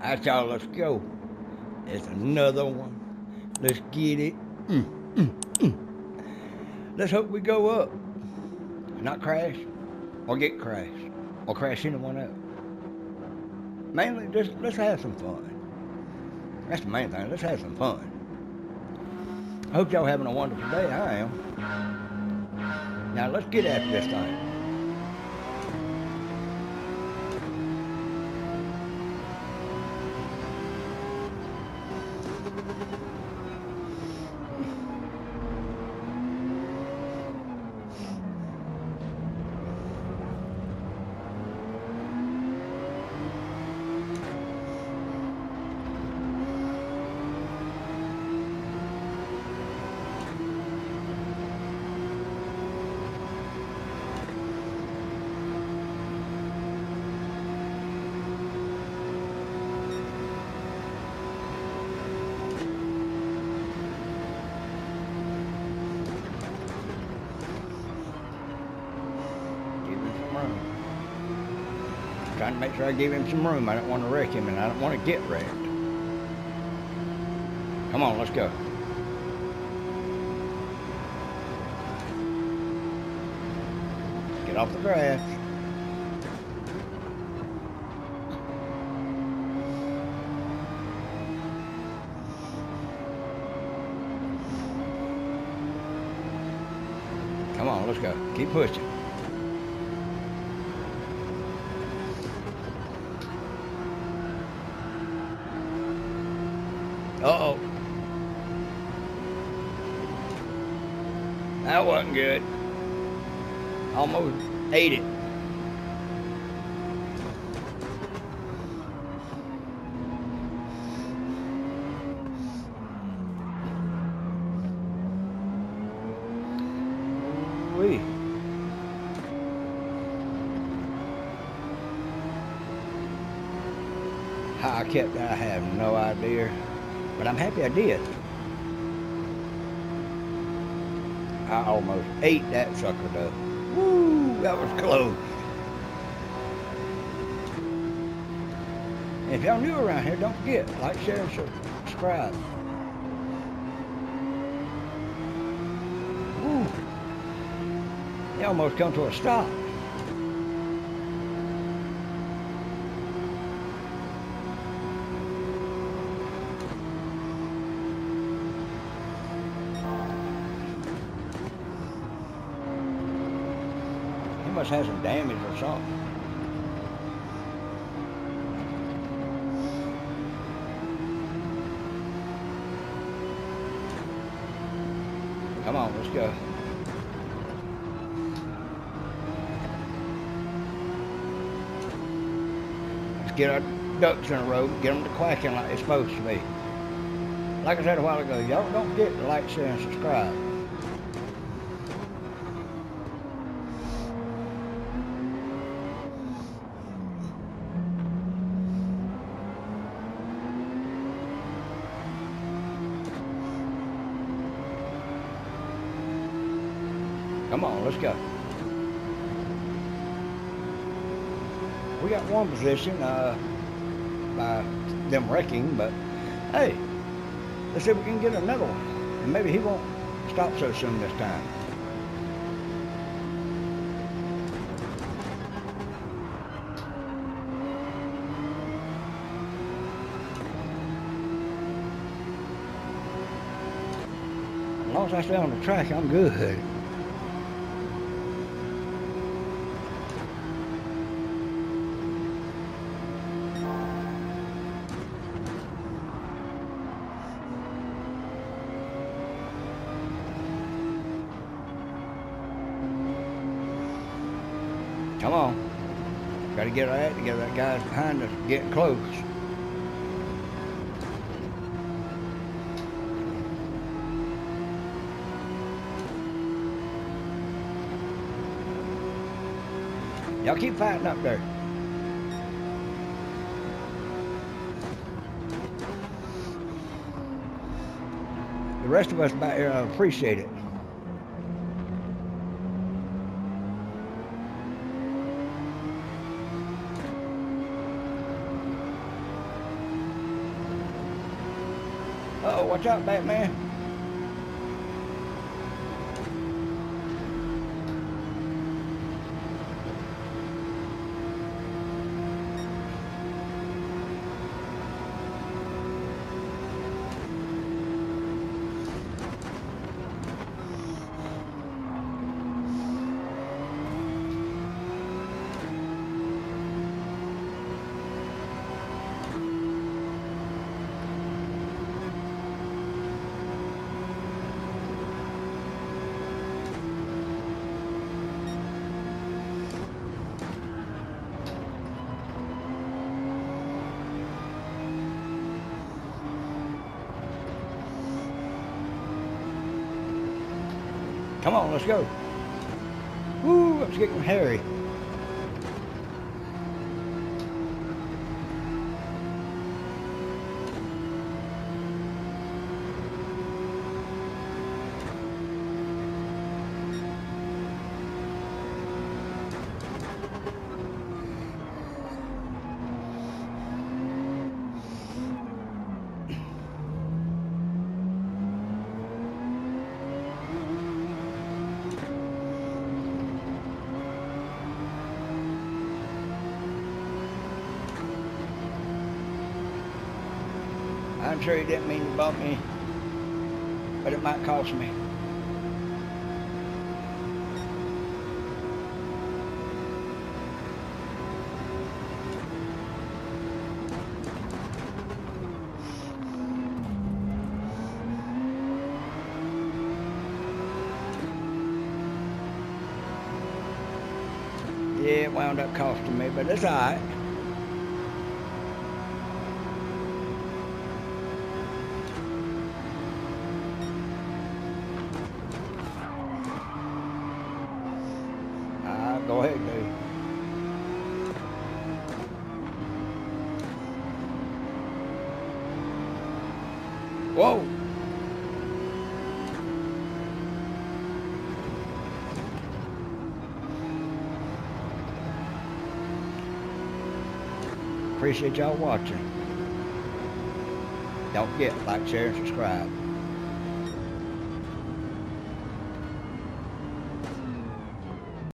I thought, let's go. There's another one. Let's get it. Let's hope we go up. Not crash or get crashed or crash into one else. Mainly, just let's have some fun. That's the main thing. Let's have some fun. I hope y'all having a wonderful day. I am. Now, let's get after this thing. Trying to make sure I give him some room. I don't want to wreck him, and I don't want to get wrecked. Come on, let's go. Get off the grass. Come on, let's go. Keep pushing. Uh-oh. That wasn't good. Almost ate it. Wee. How I kept that, I have no idea. But I'm happy I did. I almost ate that sucker though. Woo, that was close. If y'all new around here, don't forget, like, share, and subscribe. Woo. They almost come to a stop. Must have some damage or something. Come on, let's go. Let's get our ducks in a row, get them to quacking like they're supposed to be. Like I said a while ago, y'all don't forget to like, share, and subscribe. Come on, let's go. We got one position by them wrecking, but hey, let's see if we can get another one. And maybe he won't stop so soon this time. As long as I stay on the track, I'm good. Come on. Gotta get our act together. That guy's behind us getting close. Y'all keep fighting up there. The rest of us back here, I appreciate it. Uh-oh, watch out, Batman. Come on, let's go. Woo, it's getting hairy. I'm sure he didn't mean to bump me, but it might cost me. Yeah, it wound up costing me, but it's all right. Go ahead, dude. Whoa! Appreciate y'all watching. Don't forget to like, share, and subscribe.